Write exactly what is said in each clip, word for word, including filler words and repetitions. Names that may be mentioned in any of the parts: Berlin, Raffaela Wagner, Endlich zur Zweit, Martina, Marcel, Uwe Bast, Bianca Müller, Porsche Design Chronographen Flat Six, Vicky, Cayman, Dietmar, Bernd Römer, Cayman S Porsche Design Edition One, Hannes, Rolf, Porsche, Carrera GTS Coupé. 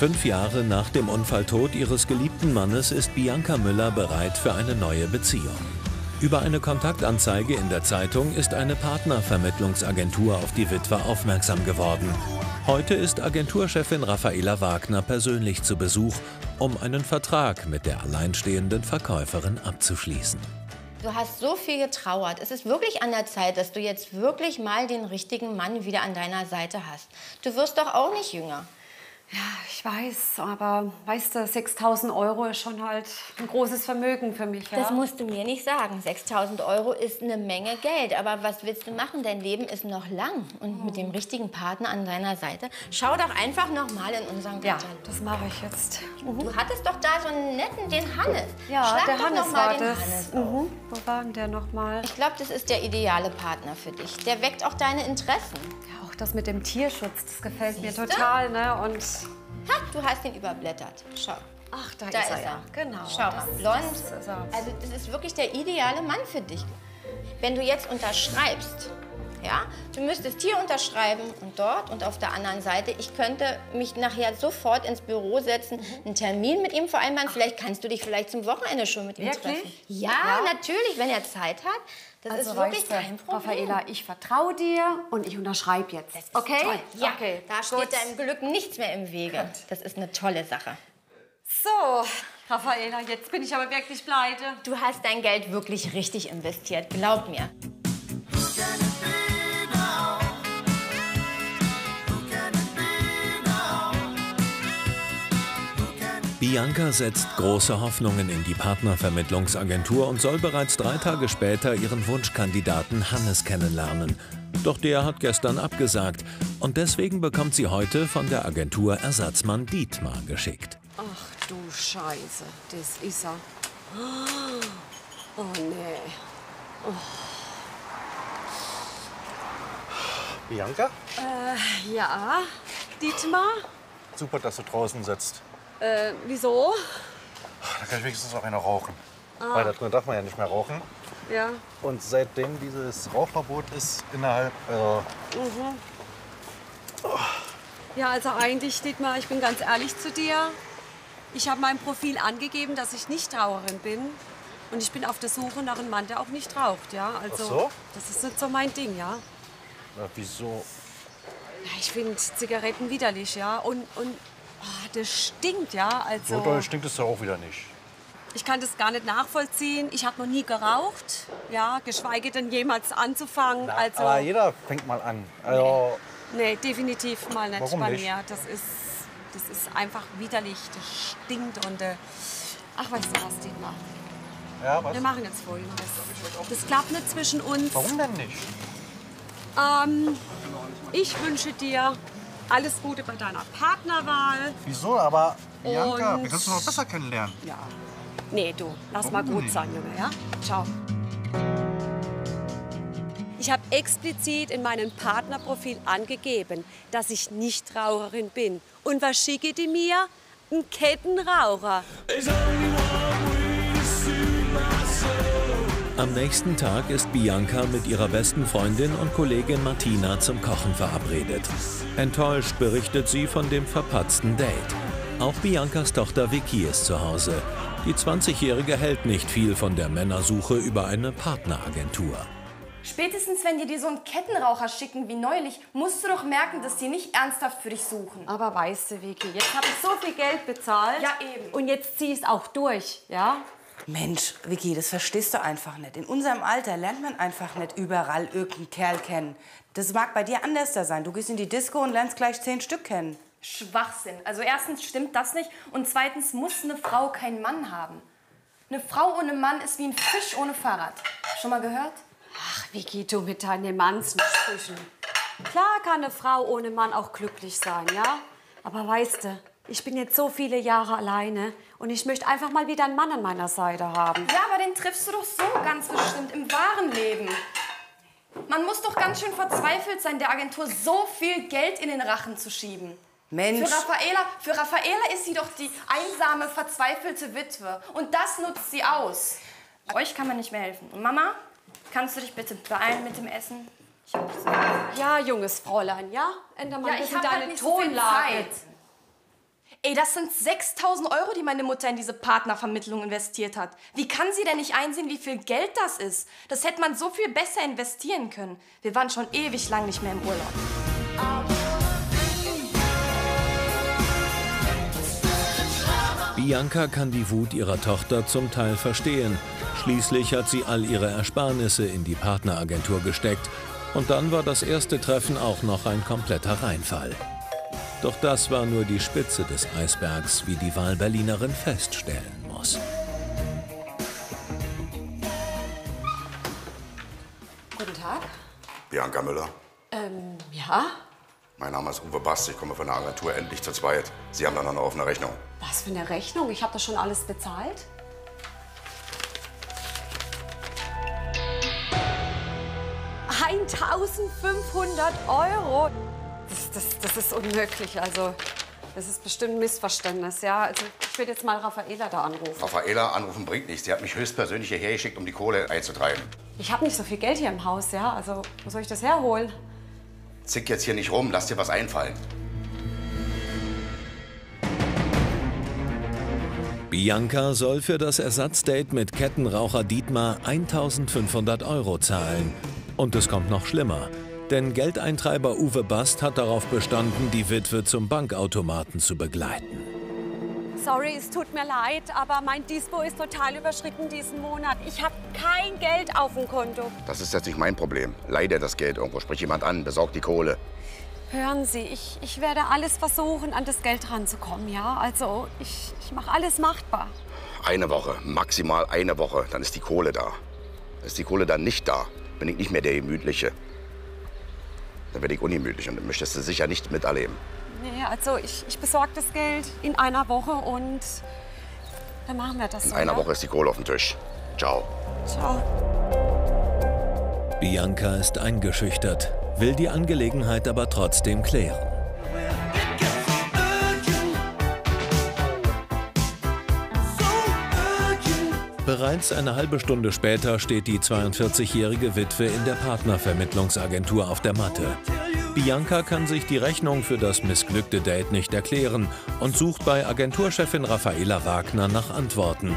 Fünf Jahre nach dem Unfalltod ihres geliebten Mannes ist Bianca Müller bereit für eine neue Beziehung. Über eine Kontaktanzeige in der Zeitung ist eine Partnervermittlungsagentur auf die Witwe aufmerksam geworden. Heute ist Agenturchefin Raffaela Wagner persönlich zu Besuch, um einen Vertrag mit der alleinstehenden Verkäuferin abzuschließen. Du hast so viel getrauert. Es ist wirklich an der Zeit, dass du jetzt wirklich mal den richtigen Mann wieder an deiner Seite hast. Du wirst doch auch nicht jünger. Ja, ich weiß, aber weißt du, sechstausend Euro ist schon halt ein großes Vermögen für mich. Ja? Das musst du mir nicht sagen. sechstausend Euro ist eine Menge Geld, aber was willst du machen? Dein Leben ist noch lang und oh. Mit dem richtigen Partner an deiner Seite. Schau doch einfach noch mal in unseren Garten. Ja, das mache ich jetzt. Mhm. Du hattest doch da so einen netten, den Hannes. Ja, Schlag der doch Hannes noch mal war den das. Hannes mhm. Wo war denn der noch mal? Ich glaube, das ist der ideale Partner für dich. Der weckt auch deine Interessen. Ja, auch das mit dem Tierschutz, das gefällt Siehst mir total, du? ne? Und Ha, du hast ihn überblättert. Schau. Ach, da, da ist, er. ist er. Genau. Schau mal, blond. Ist also das ist wirklich der ideale Mann für dich. Wenn du jetzt unterschreibst, ja, du müsstest hier unterschreiben und dort und auf der anderen Seite. Ich könnte mich nachher sofort ins Büro setzen, mhm. einen Termin mit ihm vereinbaren. Ach. Vielleicht kannst du dich vielleicht zum Wochenende schon mit ihm Wirklich? treffen. Ja, ja, natürlich, wenn er Zeit hat. Das also ist wirklich kein Problem. Raffaela, ich vertraue dir und ich unterschreibe jetzt. Das ist okay? Toll. Ja, okay. Da steht Gut. deinem Glück nichts mehr im Wege. Gut. Das ist eine tolle Sache. So, Raffaela, jetzt bin ich aber wirklich pleite. Du hast dein Geld wirklich richtig investiert, glaub mir. Bianca setzt große Hoffnungen in die Partnervermittlungsagentur und soll bereits drei Tage später ihren Wunschkandidaten Hannes kennenlernen. Doch der hat gestern abgesagt und deswegen bekommt sie heute von der Agentur Ersatzmann Dietmar geschickt. Ach du Scheiße, das ist er. Oh nee. Oh. Bianca? Äh, ja, Dietmar? Super, dass du draußen sitzt. Äh, wieso? Da kann ich wenigstens auch einer rauchen. Ah. Weil da drin darf man ja nicht mehr rauchen. Ja. Und seitdem dieses Rauchverbot ist innerhalb... Äh mhm. oh. Ja, also eigentlich, Dietmar, ich bin ganz ehrlich zu dir. Ich habe mein Profil angegeben, dass ich nicht Raucherin bin. Und ich bin auf der Suche nach einem Mann, der auch nicht raucht. Ja? Also, Ach so? Das ist nicht so mein Ding, ja. Na, wieso? Ja, ich finde Zigaretten widerlich, ja. Und, und Oh, das stinkt, ja. Also, so doll stinkt es ja auch wieder nicht. Ich kann das gar nicht nachvollziehen. Ich habe noch nie geraucht, ja, geschweige denn jemals anzufangen. Na, also, aber jeder fängt mal an. Also, nee. nee, definitiv mal nicht bei mir. Das ist, das ist einfach widerlich. Das stinkt und... Äh, ach, weißt du was, Dietmar? Ja, was? Wir machen jetzt Folgendes. Das klappt nicht zwischen uns. Warum denn nicht? Ähm, ich wünsche dir... alles Gute bei deiner Partnerwahl. Wieso? Aber Bianca, und wir können uns noch besser kennenlernen. Ja. Nee, du, lass Warum mal gut nicht? sein, Junge, ja? Ciao. Ich habe explizit in meinem Partnerprofil angegeben, dass ich nicht Raucherin bin. Und was schicke die mir? Ein Kettenraucher. Am nächsten Tag ist Bianca mit ihrer besten Freundin und Kollegin Martina zum Kochen verabredet. Enttäuscht berichtet sie von dem verpatzten Date. Auch Biancas Tochter Vicky ist zu Hause. Die zwanzigjährige hält nicht viel von der Männersuche über eine Partneragentur. Spätestens, wenn die dir so einen Kettenraucher schicken wie neulich, musst du doch merken, dass die nicht ernsthaft für dich suchen. Aber weißt du, Vicky, jetzt habe ich so viel Geld bezahlt. Ja, eben. Und jetzt zieh ich es auch durch, ja? Mensch, Vicky, das verstehst du einfach nicht. In unserem Alter lernt man einfach nicht überall irgendeinen Kerl kennen. Das mag bei dir anders da sein. Du gehst in die Disco und lernst gleich zehn Stück kennen. Schwachsinn. Also erstens stimmt das nicht und zweitens muss eine Frau keinen Mann haben. Eine Frau ohne Mann ist wie ein Fisch ohne Fahrrad. Schon mal gehört? Ach, Vicky, du mit deinen Mannsprüchen. Klar kann eine Frau ohne Mann auch glücklich sein, ja? Aber weißt du... ich bin jetzt so viele Jahre alleine und ich möchte einfach mal wieder einen Mann an meiner Seite haben. Ja, aber den triffst du doch so ganz bestimmt im wahren Leben. Man muss doch ganz schön verzweifelt sein, der Agentur so viel Geld in den Rachen zu schieben. Mensch. Für Raffaela, für Raffaela ist sie doch die einsame, verzweifelte Witwe. Und das nutzt sie aus. Euch kann man nicht mehr helfen. Und Mama, kannst du dich bitte beeilen mit dem Essen? Ich hab das ja, junges Fräulein, ja? Änder mal ja, ich hab deine halt nicht Tonlage. So viel Zeit. Ey, das sind sechstausend Euro, die meine Mutter in diese Partnervermittlung investiert hat. Wie kann sie denn nicht einsehen, wie viel Geld das ist? Das hätte man so viel besser investieren können. Wir waren schon ewig lang nicht mehr im Urlaub. Bianca kann die Wut ihrer Tochter zum Teil verstehen. Schließlich hat sie all ihre Ersparnisse in die Partneragentur gesteckt. Und dann war das erste Treffen auch noch ein kompletter Reinfall. Doch das war nur die Spitze des Eisbergs, wie die Wahlberlinerin feststellen muss. Guten Tag. Bianca Müller. Ähm, ja? Mein Name ist Uwe Bast, ich komme von der Agentur Endlich zur Zweit. Sie haben dann noch eine offene Rechnung. Was für eine Rechnung? Ich habe das schon alles bezahlt. eintausendfünfhundert Euro. Das, das, das ist unmöglich, also das ist bestimmt ein Missverständnis, ja. Also ich würde jetzt mal Raffaela da anrufen. Raffaela anrufen bringt nichts, sie hat mich höchstpersönlich hierher geschickt, um die Kohle einzutreiben. Ich habe nicht so viel Geld hier im Haus, ja, also wo soll ich das herholen? Zick jetzt hier nicht rum, lass dir was einfallen. Bianca soll für das Ersatzdate mit Kettenraucher Dietmar eintausendfünfhundert Euro zahlen. Und es kommt noch schlimmer. Denn Geldeintreiber Uwe Bast hat darauf bestanden, die Witwe zum Bankautomaten zu begleiten. Sorry, es tut mir leid, aber mein Dispo ist total überschritten diesen Monat. Ich habe kein Geld auf dem Konto. Das ist jetzt nicht mein Problem. Leih dir das Geld irgendwo, sprich jemand an, besorgt die Kohle. Hören Sie, ich, ich werde alles versuchen, an das Geld ranzukommen, ja? Also, ich, ich mache alles machbar. Eine Woche, maximal eine Woche, dann ist die Kohle da. Ist die Kohle dann nicht da, bin ich nicht mehr der Gemütliche. Dann werde ich ungemütlich und möchtest du sicher nicht miterleben. Nee, also ich, ich besorge das Geld in einer Woche und dann machen wir das. In so, einer oder? Woche ist die Kohle auf dem Tisch. Ciao. Ciao. Bianca ist eingeschüchtert, will die Angelegenheit aber trotzdem klären. Bereits eine halbe Stunde später steht die zweiundvierzigjährige Witwe in der Partnervermittlungsagentur auf der Matte. Bianca kann sich die Rechnung für das missglückte Date nicht erklären und sucht bei Agenturchefin Raffaela Wagner nach Antworten.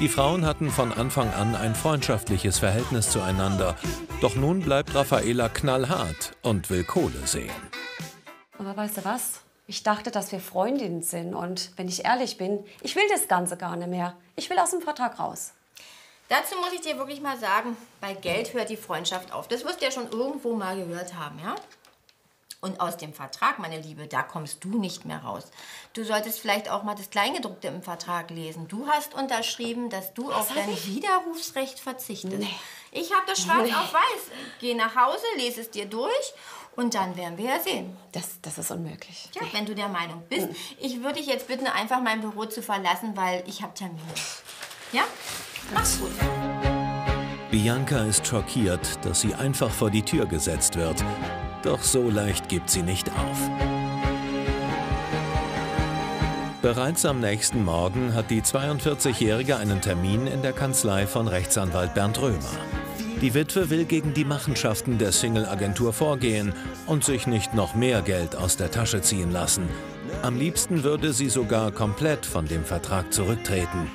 Die Frauen hatten von Anfang an ein freundschaftliches Verhältnis zueinander. Doch nun bleibt Raffaela knallhart und will Kohle sehen. Aber weißt du was? Ich dachte, dass wir Freundinnen sind und, wenn ich ehrlich bin, ich will das Ganze gar nicht mehr. Ich will aus dem Vertrag raus. Dazu muss ich dir wirklich mal sagen, bei Geld hört die Freundschaft auf. Das wirst du ja schon irgendwo mal gehört haben, ja? Und aus dem Vertrag, meine Liebe, da kommst du nicht mehr raus. Du solltest vielleicht auch mal das Kleingedruckte im Vertrag lesen. Du hast unterschrieben, dass du auf dein Widerrufsrecht verzichtest. Nee. Ich habe das schwarz nee. auf weiß. Geh nach Hause, lese es dir durch. Und dann werden wir ja sehen. Das, das ist unmöglich. Ja, wenn du der Meinung bist. Ich würde dich jetzt bitten, einfach mein Büro zu verlassen, weil ich habe Termine. Ja? Mach's gut. Bianca ist schockiert, dass sie einfach vor die Tür gesetzt wird. Doch so leicht gibt sie nicht auf. Bereits am nächsten Morgen hat die zweiundvierzigjährige einen Termin in der Kanzlei von Rechtsanwalt Bernd Römer. Die Witwe will gegen die Machenschaften der Single-Agentur vorgehen und sich nicht noch mehr Geld aus der Tasche ziehen lassen. Am liebsten würde sie sogar komplett von dem Vertrag zurücktreten.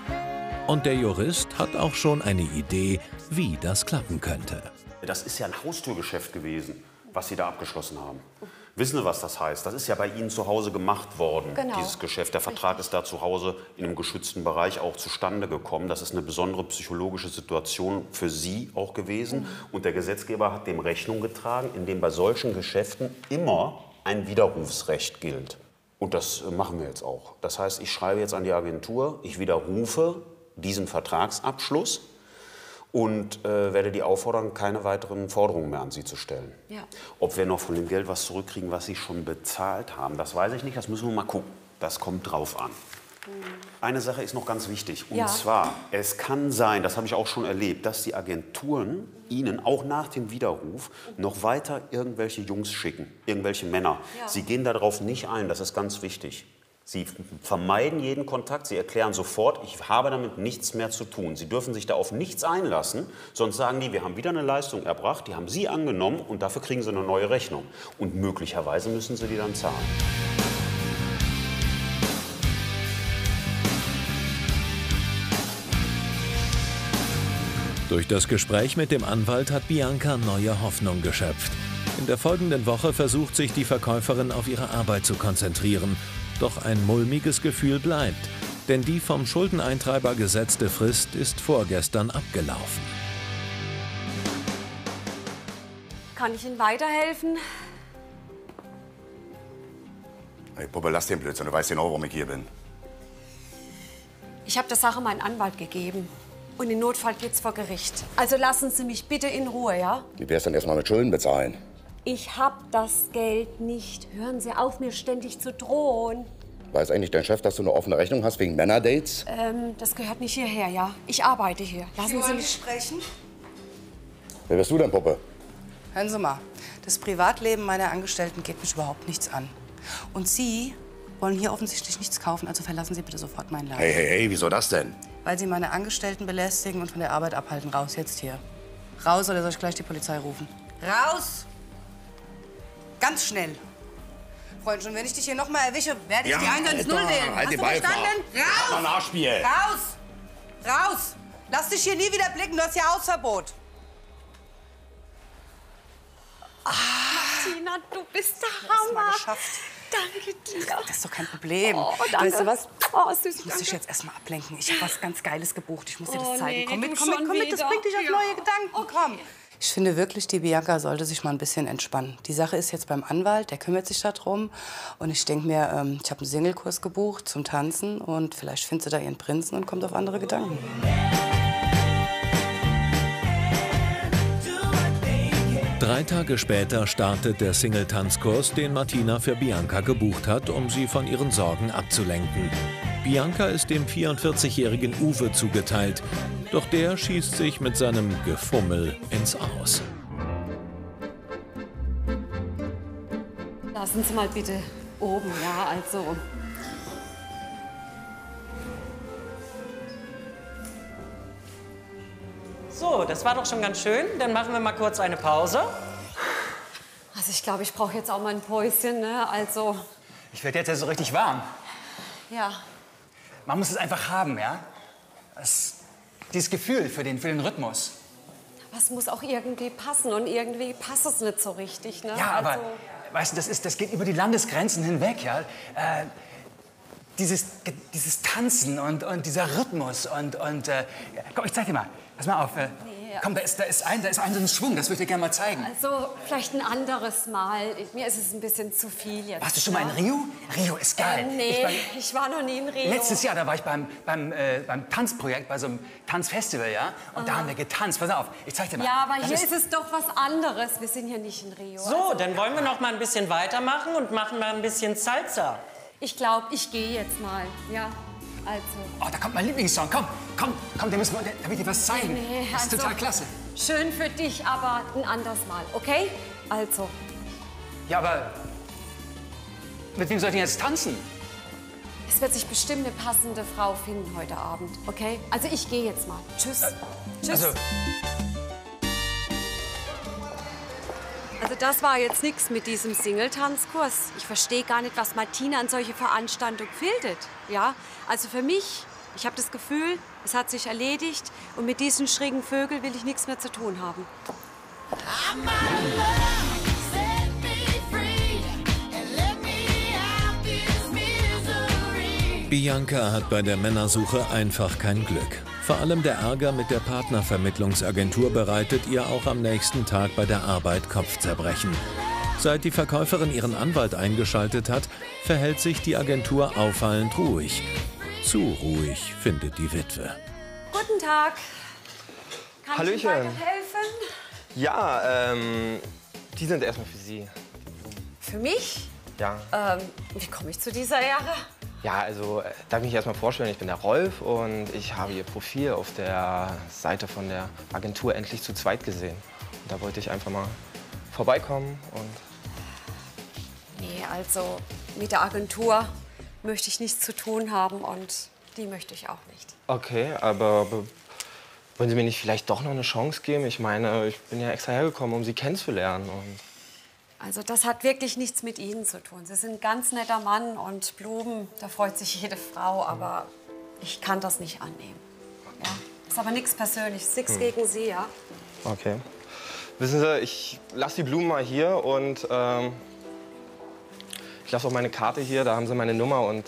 Und der Jurist hat auch schon eine Idee, wie das klappen könnte. Das ist ja ein Haustürgeschäft gewesen, was Sie da abgeschlossen haben. Wissen Sie, was das heißt? Das ist ja bei Ihnen zu Hause gemacht worden, genau. Dieses Geschäft. Der Vertrag ist da zu Hause in einem geschützten Bereich auch zustande gekommen. Das ist eine besondere psychologische Situation für Sie auch gewesen. Mhm. Und der Gesetzgeber hat dem Rechnung getragen, indem bei solchen Geschäften immer ein Widerrufsrecht gilt. Und das machen wir jetzt auch. Das heißt, ich schreibe jetzt an die Agentur, ich widerrufe diesen Vertragsabschluss und äh, werde die auffordern, keine weiteren Forderungen mehr an Sie zu stellen. Ja. Ob wir noch von dem Geld was zurückkriegen, was Sie schon bezahlt haben, das weiß ich nicht, das müssen wir mal gucken. Das kommt drauf an. Mhm. Eine Sache ist noch ganz wichtig, und ja. zwar, es kann sein, das habe ich auch schon erlebt, dass die Agenturen Ihnen auch nach dem Widerruf noch weiter irgendwelche Jungs schicken, irgendwelche Männer. Ja. Sie gehen darauf nicht ein, das ist ganz wichtig. Sie vermeiden jeden Kontakt, Sie erklären sofort, ich habe damit nichts mehr zu tun. Sie dürfen sich da auf nichts einlassen, sonst sagen die, wir haben wieder eine Leistung erbracht, die haben Sie angenommen und dafür kriegen Sie eine neue Rechnung. Und möglicherweise müssen Sie die dann zahlen. Durch das Gespräch mit dem Anwalt hat Bianca neue Hoffnung geschöpft. In der folgenden Woche versucht sich die Verkäuferin auf ihre Arbeit zu konzentrieren. Doch ein mulmiges Gefühl bleibt, denn die vom Schuldeneintreiber gesetzte Frist ist vorgestern abgelaufen. Kann ich Ihnen weiterhelfen? Hey Puppe, lass den Blödsinn, du weißt genau, warum ich hier bin. Ich habe der Sache meinen Anwalt gegeben. Und im Notfall geht's vor Gericht. Also lassen Sie mich bitte in Ruhe, ja? Wie wär's dann erstmal mit Schulden bezahlen? Ich hab das Geld nicht. Hören Sie auf, mir ständig zu drohen. Weiß eigentlich dein Chef, dass du eine offene Rechnung hast wegen Männerdates? Ähm, das gehört nicht hierher, ja? Ich arbeite hier. Lassen Sie mich sprechen. Wer bist du denn, Puppe? Hören Sie mal, das Privatleben meiner Angestellten geht mich überhaupt nichts an. Und Sie wollen hier offensichtlich nichts kaufen, also verlassen Sie bitte sofort meinen Laden. Hey, hey, hey, wieso das denn? Weil Sie meine Angestellten belästigen und von der Arbeit abhalten. Raus, jetzt hier. Raus, oder soll ich gleich die Polizei rufen? Raus! Ganz schnell. Freundchen, wenn ich dich hier noch mal erwische, werde ich ja, die eins eins null wählen. Halt, hast du verstanden? Raus! Nachspiel. Raus! Raus! Lass dich hier nie wieder blicken, du hast hier Hausverbot. Ah. Martina, du bist der Hammer. Danke dir. Das ist doch kein Problem. Oh, danke. Weißt du was? Oh, süß, ich muss danke. dich jetzt erstmal ablenken. Ich habe was ganz Geiles gebucht. Ich muss dir das oh, zeigen. Nee, komm mit, komm mit, komm mit. Das bringt dich auf ja. neue Gedanken. Okay. Komm. Ich finde wirklich, die Bianca sollte sich mal ein bisschen entspannen. Die Sache ist jetzt beim Anwalt, der kümmert sich darum. Und ich denke mir, ähm, ich habe einen Singlekurs gebucht zum Tanzen. Und vielleicht findet sie da ihren Prinzen und kommt auf andere Gedanken. Drei Tage später startet der Single-Tanzkurs, den Martina für Bianca gebucht hat, um sie von ihren Sorgen abzulenken. Bianca ist dem vierundvierzigjährigen Uwe zugeteilt, doch der schießt sich mit seinem Gefummel ins Aus. Lassen Sie mal bitte oben, ja, also... So, das war doch schon ganz schön. Dann machen wir mal kurz eine Pause. Also ich glaube, ich brauche jetzt auch mal ein Päuschen, ne? Also... Ich werde jetzt ja so richtig warm. Ja. Man muss es einfach haben, ja? Das, dieses Gefühl für den, für den Rhythmus. Aber es muss auch irgendwie passen und irgendwie passt es nicht so richtig, ne? Ja, aber, also... weißt du, das, ist, das geht über die Landesgrenzen hinweg, ja? Äh, dieses, dieses Tanzen und, und dieser Rhythmus und... und äh, komm, ich zeig dir mal. Pass mal auf. Äh, nee, ja. Komm, da ist, da ist ein, da ist ein so ein Schwung, das würde ich dir gerne mal zeigen. Also, vielleicht ein anderes Mal. Mir ist es ein bisschen zu viel jetzt. Warst du schon ja? mal in Rio? Rio ist geil. Äh, nee, ich, bei, ich war noch nie in Rio. Letztes Jahr, da war ich beim, beim, äh, beim Tanzprojekt, bei so einem Tanzfestival, ja? Und aha. da haben wir getanzt. Pass auf, ich zeig dir mal. Ja, aber das hier ist, ist es doch was anderes. Wir sind hier nicht in Rio. So, also, dann wollen wir noch mal ein bisschen weitermachen und machen mal ein bisschen Salsa. Ich glaube, ich gehe jetzt mal, ja. Also. Oh, da kommt mein Lieblingssong. Komm, komm, komm, den müssen wir, da will ich dir was zeigen. Nee, nee, das ist also total klasse. Schön für dich, aber ein anderes Mal, okay? Also. Ja, aber mit wem soll ich denn jetzt tanzen? Es wird sich bestimmt eine passende Frau finden heute Abend, okay? Also ich gehe jetzt mal. Tschüss. Äh, Tschüss. Also. Also das war jetzt nichts mit diesem Single-Tanzkurs. Ich verstehe gar nicht, was Martina an solche Veranstaltungen findet. Ja, also für mich, ich habe das Gefühl, es hat sich erledigt und mit diesen schrägen Vögeln will ich nichts mehr zu tun haben. Bianca hat bei der Männersuche einfach kein Glück. Vor allem der Ärger mit der Partnervermittlungsagentur bereitet ihr auch am nächsten Tag bei der Arbeit Kopfzerbrechen. Seit die Verkäuferin ihren Anwalt eingeschaltet hat, verhält sich die Agentur auffallend ruhig. Zu ruhig, findet die Witwe. Guten Tag. Kann Hallöchen. Ich Ihnen weiterhelfen? Ja, ähm, die sind erstmal für Sie. Für mich? Ja. Ähm, wie komme ich zu dieser Ehre? Ja, also darf ich mich erstmal vorstellen, ich bin der Rolf und ich habe Ihr Profil auf der Seite von der Agentur Endlich zu Zweit gesehen. Und da wollte ich einfach mal vorbeikommen und... Nee, also mit der Agentur möchte ich nichts zu tun haben und die möchte ich auch nicht. Okay, aber wollen Sie mir nicht vielleicht doch noch eine Chance geben? Ich meine, ich bin ja extra hergekommen, um Sie kennenzulernen und... Also das hat wirklich nichts mit Ihnen zu tun. Sie sind ein ganz netter Mann und Blumen, da freut sich jede Frau, aber ich kann das nicht annehmen. Ja? Es ist aber nichts Persönliches, nichts hm. gegen Sie, ja. Okay. Wissen Sie, ich lasse die Blumen mal hier und ähm, ich lasse auch meine Karte hier, da haben Sie meine Nummer und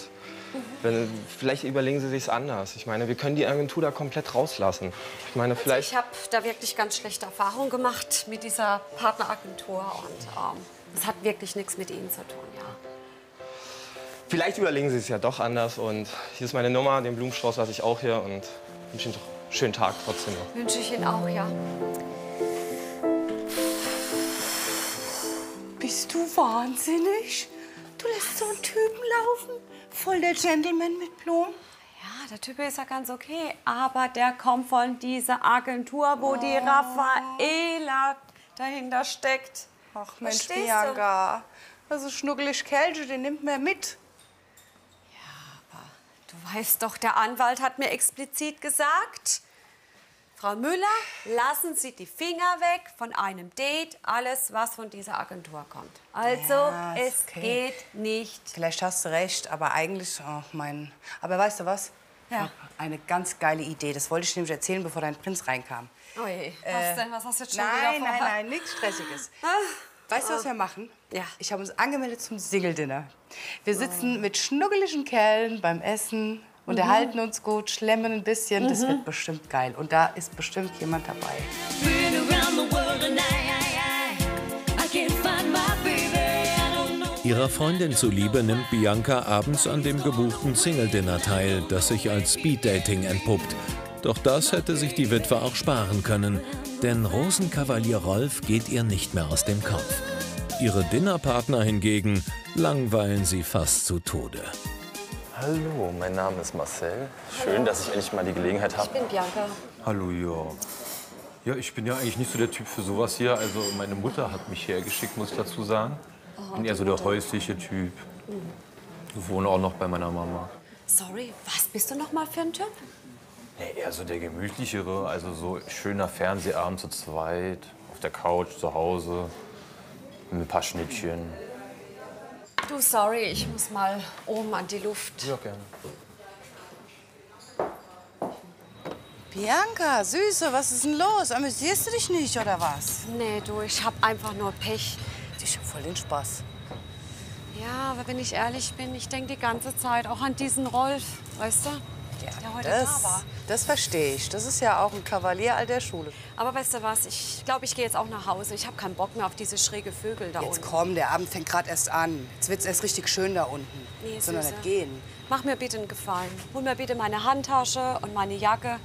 mhm. wenn, vielleicht überlegen Sie sich's anders. Ich meine, wir können die Agentur da komplett rauslassen. Ich meine, also vielleicht... Ich habe da wirklich ganz schlechte Erfahrungen gemacht mit dieser Partneragentur und ähm, das hat wirklich nichts mit Ihnen zu tun, ja. Vielleicht überlegen Sie es ja doch anders und hier ist meine Nummer, den Blumenstrauß lasse ich auch hier und wünsche Ihnen doch einen schönen Tag trotzdem noch. Wünsche ich Ihnen auch, ja. Bist du wahnsinnig? Du lässt so einen Typen laufen, voll der Gentleman mit Blumen. Ja, der Typ ist ja ganz okay, aber der kommt von dieser Agentur, wo oh. die Raffaela dahinter steckt. Ach Mensch, Bianca, das ist schnuckelig Kelche, den nimmt man mit. Ja, aber du weißt doch, der Anwalt hat mir explizit gesagt, Frau Müller, lassen Sie die Finger weg von einem Date, alles, was von dieser Agentur kommt. Also, ja, es okay. geht nicht. Vielleicht hast du recht, aber eigentlich, oh mein... Aber weißt du was? Ja. Eine ganz geile Idee, das wollte ich nämlich erzählen, bevor dein Prinz reinkam. Oh je, was äh, denn? Was hast du jetzt schon nein, wieder Nein, nein, nein, nichts Stressiges. Ach. Weißt du, was wir machen? Ja. Ich habe uns angemeldet zum Single-Dinner. Wir sitzen oh. mit schnuckeligen Kerlen beim Essen. Unterhalten mhm. uns gut, schlemmen ein bisschen, mhm. das wird bestimmt geil. Und da ist bestimmt jemand dabei. Ihrer Freundin zuliebe nimmt Bianca abends an dem gebuchten Single-Dinner teil, das sich als Speed-Dating entpuppt. Doch das hätte sich die Witwe auch sparen können, denn Rosenkavalier Rolf geht ihr nicht mehr aus dem Kopf. Ihre Dinnerpartner hingegen langweilen sie fast zu Tode. Hallo, mein Name ist Marcel. Schön, Hallo. dass ich endlich mal die Gelegenheit habe. Ich bin Bianca. Hallo, ja. Ja, ich bin ja eigentlich nicht so der Typ für sowas hier. Also meine Mutter hat mich hergeschickt, muss ich dazu sagen. Ich bin eher so der häusliche Typ. Ich wohne auch noch bei meiner Mama. Sorry, was bist du noch mal für ein Typ? Nee, eher so der gemütlichere, also so schöner Fernsehabend zu zweit, auf der Couch, zu Hause, mit ein paar Schnittchen. Du, sorry, ich muss mal oben an die Luft. Ja, gerne. Bianca, Süße, was ist denn los? Amüsierst du dich nicht, oder was? Nee, du, ich hab einfach nur Pech. Ich hab voll den Spaß. Ja, aber wenn ich ehrlich bin, ich denke die ganze Zeit auch an diesen Rolf, weißt du? Ja, der heute das, da war. Das verstehe ich. Das ist ja auch ein Kavalier alter Schule. Aber weißt du was? Ich glaube, ich gehe jetzt auch nach Hause. Ich habe keinen Bock mehr auf diese schräge Vögel da jetzt unten. Jetzt komm, der Abend fängt gerade erst an. Jetzt wird's erst richtig schön da unten. Nee, Sondern nicht gehen. Mach mir bitte einen Gefallen. Hol mir bitte meine Handtasche und meine Jacke.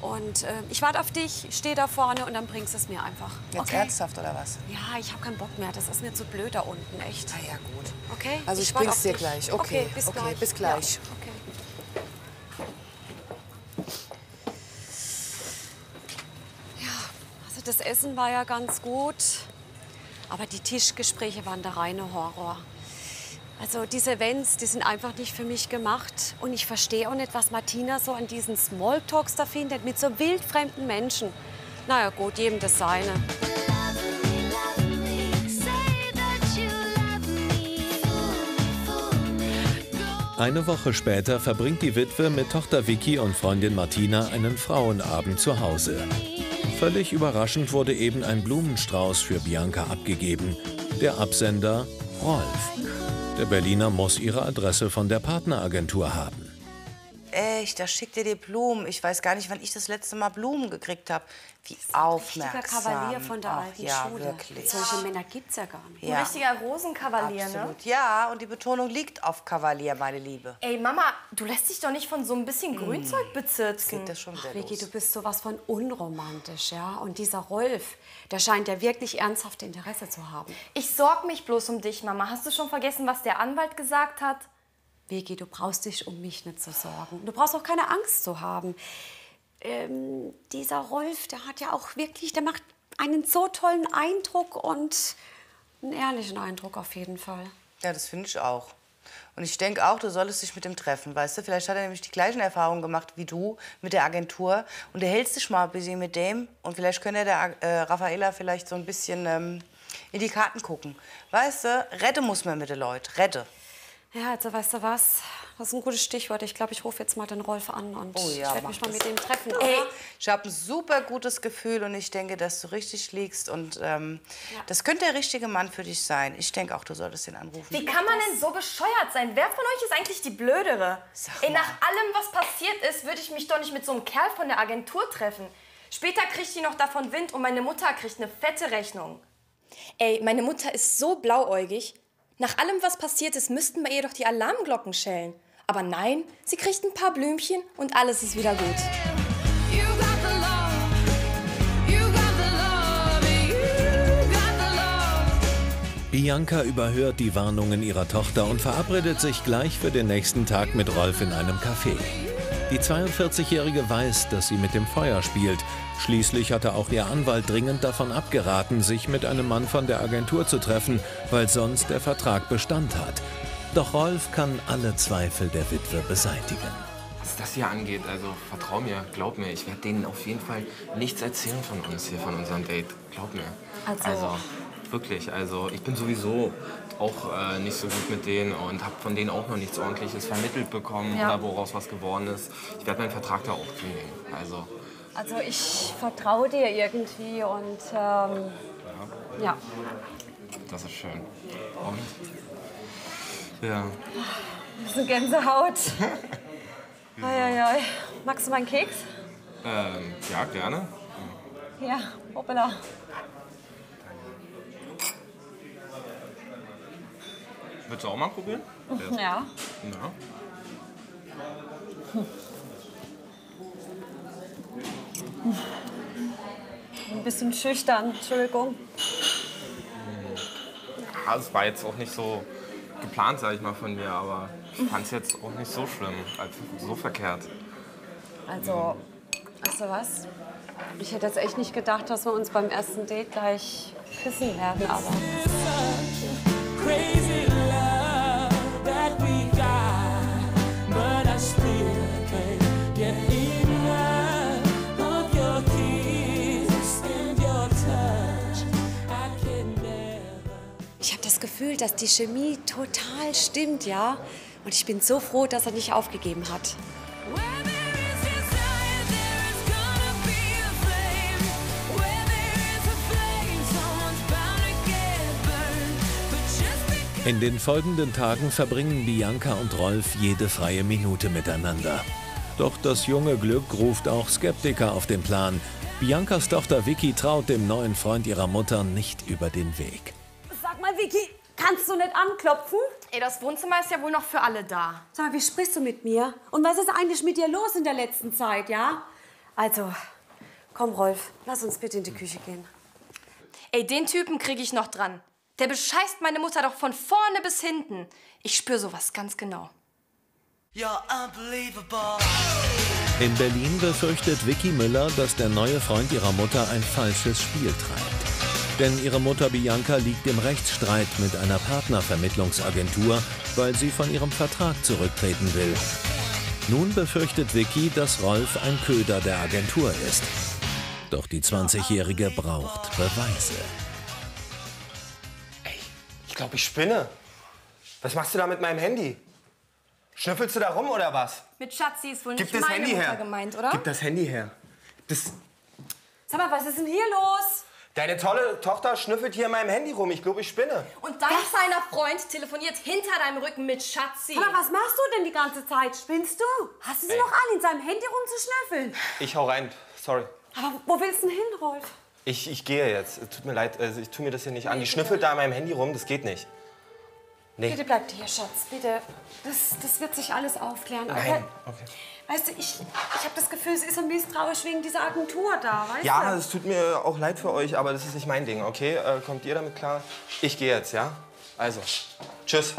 Und äh, ich warte auf dich, stehe da vorne und dann bringst du es mir einfach. Jetzt okay. ernsthaft oder was? Ja, ich habe keinen Bock mehr. Das ist mir zu blöd da unten, echt. Na ja, gut. Okay. Also ich, ich bring's dir dich. gleich. Okay. Okay, bis okay, gleich. Bis gleich. Ja. Okay. Das Essen war ja ganz gut, aber die Tischgespräche waren der reine Horror. Also diese Events, die sind einfach nicht für mich gemacht. Und ich verstehe auch nicht, was Martina so an diesen Smalltalks da findet, mit so wildfremden Menschen. Na ja gut, jedem das seine. Eine Woche später verbringt die Witwe mit Tochter Vicky und Freundin Martina einen Frauenabend zu Hause. Völlig überraschend wurde eben ein Blumenstrauß für Bianca abgegeben. Der Absender Rolf. Der Berliner muss ihre Adresse von der Partneragentur haben. Echt, da schickt ihr die Blumen. Ich weiß gar nicht, wann ich das letzte Mal Blumen gekriegt habe. Wie aufmerksam. Ein richtiger Kavalier von der alten Schule. Ja, wirklich. Solche Männer gibt's ja gar nicht. Ja. Ein richtiger Rosenkavalier, Absolut. ne? Ja, und die Betonung liegt auf Kavalier, meine Liebe. Ey, Mama, du lässt dich doch nicht von so ein bisschen Grünzeug bezirzen. Geht das schon sehr Ach, Vicky, los. du bist sowas von unromantisch, ja? Und dieser Rolf, der scheint ja wirklich ernsthaft Interesse zu haben. Ich sorg mich bloß um dich, Mama. Hast du schon vergessen, was der Anwalt gesagt hat? Vicky, du brauchst dich um mich nicht zu sorgen. Du brauchst auch keine Angst zu haben. Ähm, dieser Rolf, der hat ja auch wirklich, der macht einen so tollen Eindruck und einen ehrlichen Eindruck auf jeden Fall. Ja, das finde ich auch. Und ich denke auch, du solltest dich mit dem treffen, weißt du? Vielleicht hat er nämlich die gleichen Erfahrungen gemacht wie du mit der Agentur. Und du hältst dich mal ein bisschen mit dem. Und vielleicht könnte der äh, Raffaela vielleicht so ein bisschen ähm, in die Karten gucken. Weißt du, rette muss man mit den Leuten, rette. Ja, also weißt du was? Das ist ein gutes Stichwort. Ich glaube, ich rufe jetzt mal den Rolf an und oh ja, ich werde mich mal mit ihm treffen. Ey, ich habe ein super gutes Gefühl und ich denke, dass du richtig liegst. Und ähm, ja. das könnte der richtige Mann für dich sein. Ich denke auch, du solltest ihn anrufen. Wie kann man denn so bescheuert sein? Wer von euch ist eigentlich die Blödere? Ey, nach allem, was passiert ist, würde ich mich doch nicht mit so einem Kerl von der Agentur treffen. Später kriegt die noch davon Wind und meine Mutter kriegt eine fette Rechnung. Ey, meine Mutter ist so blauäugig. Nach allem, was passiert ist, müssten bei ihr doch die Alarmglocken schellen. Aber nein, sie kriegt ein paar Blümchen und alles ist wieder gut. Bianca überhört die Warnungen ihrer Tochter und verabredet sich gleich für den nächsten Tag mit Rolf in einem Café. Die zweiundvierzigjährige weiß, dass sie mit dem Feuer spielt. Schließlich hatte auch ihr Anwalt dringend davon abgeraten, sich mit einem Mann von der Agentur zu treffen, weil sonst der Vertrag Bestand hat. Doch Rolf kann alle Zweifel der Witwe beseitigen. Was das hier angeht, also vertrau mir, glaub mir, ich werde denen auf jeden Fall nichts erzählen von uns hier, von unserem Date. Glaub mir. Also, also wirklich, also ich bin sowieso auch äh, nicht so gut mit denen und habe von denen auch noch nichts Ordentliches vermittelt bekommen, ja. oder woraus was geworden ist. Ich werde meinen Vertrag da auch kündigen. Also, also ich vertraue dir irgendwie und ähm, ja. ja. Das ist schön. Und ja. Das ist eine Gänsehaut. Genau. Ai, ai, ai. Magst du meinen Keks? Ähm, ja, gerne. Ja, ja, hoppala. Willst du auch mal probieren? Ja. Ja. Hm. Ein bisschen schüchtern, Entschuldigung. Ja, es war jetzt auch nicht so geplant, sage ich mal, von mir, aber ich fand es jetzt auch nicht so schlimm, so verkehrt. Also, weißt du was? Ich hätte jetzt echt nicht gedacht, dass wir uns beim ersten Date gleich küssen werden, aber... Ich habe das Gefühl, dass die Chemie total stimmt, ja. Und ich bin so froh, dass er nicht aufgegeben hat. In den folgenden Tagen verbringen Bianca und Rolf jede freie Minute miteinander. Doch das junge Glück ruft auch Skeptiker auf den Plan. Biancas Tochter Vicky traut dem neuen Freund ihrer Mutter nicht über den Weg. Sag mal, Vicky, kannst du nicht anklopfen? Ey, das Wohnzimmer ist ja wohl noch für alle da. Sag mal, wie sprichst du mit mir? Und was ist eigentlich mit dir los in der letzten Zeit, ja? Also, komm, Rolf, lass uns bitte in die Küche gehen. Ey, den Typen kriege ich noch dran. Der bescheißt meine Mutter doch von vorne bis hinten. Ich spüre sowas ganz genau. In Berlin befürchtet Vicky Müller, dass der neue Freund ihrer Mutter ein falsches Spiel treibt. Denn ihre Mutter Bianca liegt im Rechtsstreit mit einer Partnervermittlungsagentur, weil sie von ihrem Vertrag zurücktreten will. Nun befürchtet Vicky, dass Rolf ein Köder der Agentur ist. Doch die zwanzigjährige braucht Beweise. Ey, ich glaube, ich spinne. Was machst du da mit meinem Handy? Schnüffelst du da rum oder was? Mit Schatzi ist wohl nicht meine Mutter gemeint, oder? Gib das Handy her. Das... Sag mal, was ist denn hier los? Deine tolle Tochter schnüffelt hier in meinem Handy rum. Ich glaube, ich spinne. Und dein feiner Freund telefoniert hinter deinem Rücken mit Schatzi. Aber was machst du denn die ganze Zeit? Spinnst du? Hast du sie noch an, in seinem Handy rumzuschnüffeln? Ich hau rein. Sorry. Aber wo willst du denn hin, Rolf? Ich, ich gehe jetzt. Tut mir leid. Also ich tue mir das hier nicht an. Die schnüffelt da in meinem Handy rum. Das geht nicht. Nee. Bitte bleib hier, Schatz. Bitte. Das, das wird sich alles aufklären. Nein. Okay. Weißt du, ich, ich habe das Gefühl, es ist ein bisschen traurig wegen dieser Agentur da, weißt du? Ja, es tut mir auch leid für euch, aber das ist nicht mein Ding, okay? Äh, kommt ihr damit klar? Ich gehe jetzt, ja? Also, tschüss.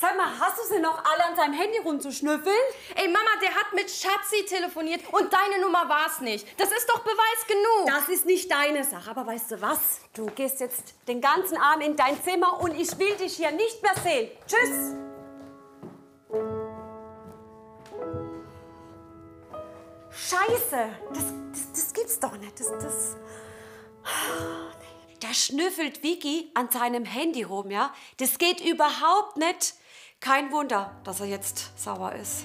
Sag mal, hast du sie noch alle an seinem Handy rumzuschnüffeln? Ey, Mama, der hat mit Schatzi telefoniert und deine Nummer war's nicht. Das ist doch Beweis genug. Das ist nicht deine Sache, aber weißt du was? Du gehst jetzt den ganzen Abend in dein Zimmer und ich will dich hier nicht mehr sehen. Tschüss. Scheiße, das, das, das gibt's doch nicht. Das, das... Oh, nee. Da schnüffelt Vicky an seinem Handy rum, ja? Das geht überhaupt nicht. Kein Wunder, dass er jetzt sauer ist.